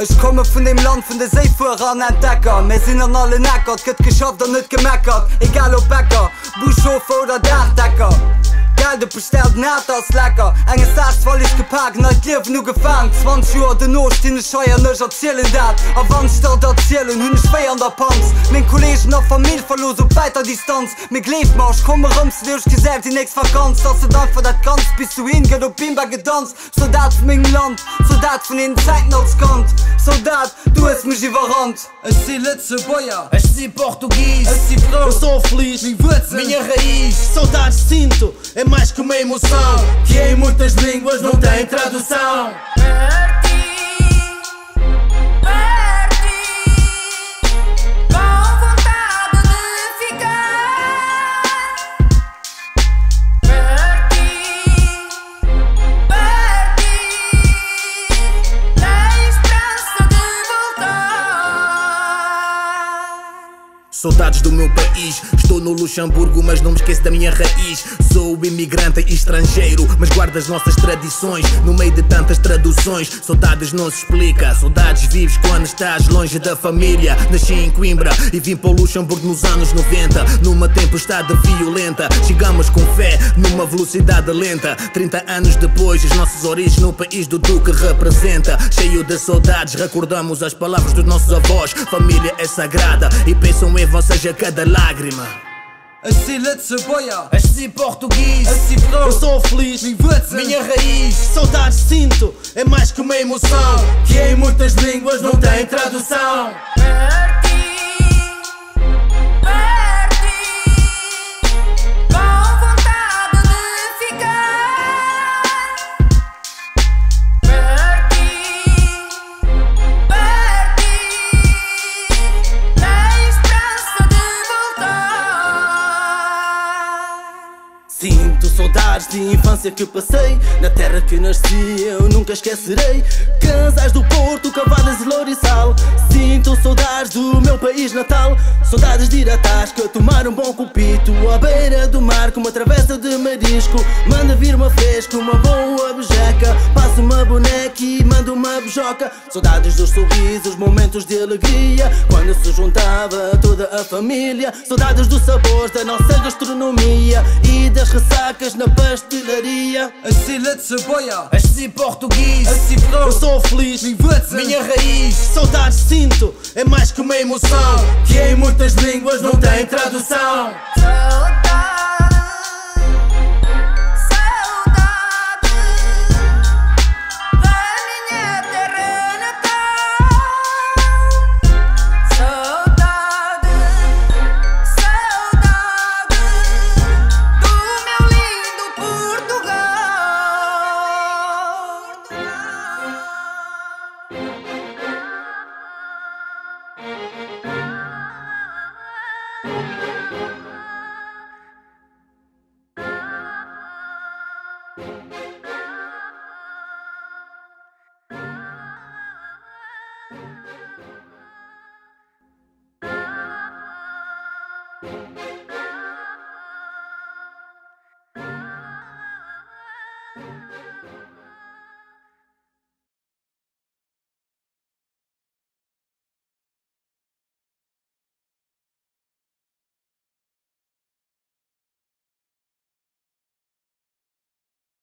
Ich komme von dem Land, von der Seefuhrer an Entdecker. Wir sind an alle nackert, gött geschafft und nicht gemeckert. Egal ob Bäcker, Buschhofer oder Dachdecker. Gelder bestellt, nicht als lecker. Enges Herz voll ist gepackt, nicht Leben nur gefangen. 20 Jahre danach stehen ich heuer nicht erzählen dat. Aber wann ich dort erzählen, hün ich weh an der Panz. Mein Kollegen auf Familie verlos auf weiter Distanz. Mir glebt mal, ich komme rums, durch gesellt die nächste Vakanz. Dass du Dank für das kannst, bis du hingeht auf Bimba getanzt. Soldat von meinem Land, Soldat von den Zeiten als Kant. Soldat, du hast mich überrannt. Ich seh letzte Boyer, ich seh Portugies. Ich seh Frau, ich seh Fleisch, mein Wurzel, minha raiz. Saudade sinto, mais que uma emoção, que em muitas línguas não tem tradução. Parti, com vontade de ficar. Parti, na esperança de voltar. Saudades do meu país. Estou no Luxemburgo, mas não me esqueço da minha raiz. Sou imigrante e estrangeiro, mas guardo as nossas tradições no meio de tantas traduções. Saudades não se explica, saudades vives quando estás longe da família. Nasci em Coimbra e vim para o Luxemburgo nos anos 90, numa tempestade violenta. Chegamos com fé, numa velocidade lenta. 30 anos depois, as nossas origens no país do Duque representa. Cheio de saudades, recordamos as palavras dos nossos avós. Família é sagrada e pensam em vocês a cada lágrima. Ich seh letzte Boyer, ich seh Portugies, ich seh Frau, eu sou feliz, minha Wurzel, minha raiz. Saudades sinto, é mais que uma emoção, que em muitas línguas não tem tradução. Sinto saudades de infância que passei na terra que nasci, eu nunca esquecerei. Casais do Porto, Cavadas e Louriçal. Sinto saudades do meu país natal. Saudades de ir à tasca, tomar um bom copito à beira do mar com uma travessa de marisco. Manda vir uma fresca, uma boa bejeca. Passo uma boneca e mando uma beijoca. Saudades dos sorrisos, momentos de alegria, quando se juntava toda a família. Saudades dos sabores da nossa gastronomia e das ressacas na pastelaria. Assim leite boia, assim português, assim flor, eu sou feliz, minha raiz. Saudades sinto, é mais que uma emoção, que em muitas línguas não tem tradução.